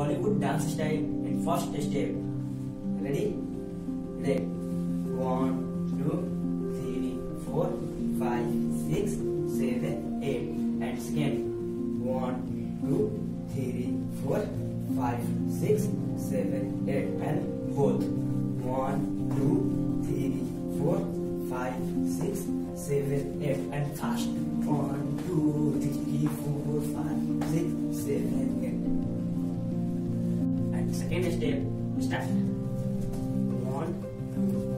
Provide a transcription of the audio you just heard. Bollywood dance style in first step. Ready? Ready. 1, 2, 3, 4, 5, 6, 7, 8. And second. 1, 2, 3, 4, 5, 6, 7, 8. And both. 1, 2, 3, 4, 5, 6, 7, 8. And fast. 1, 2, 3, 4, 5, 6, 7, 8. And second step. Start. 1, 2.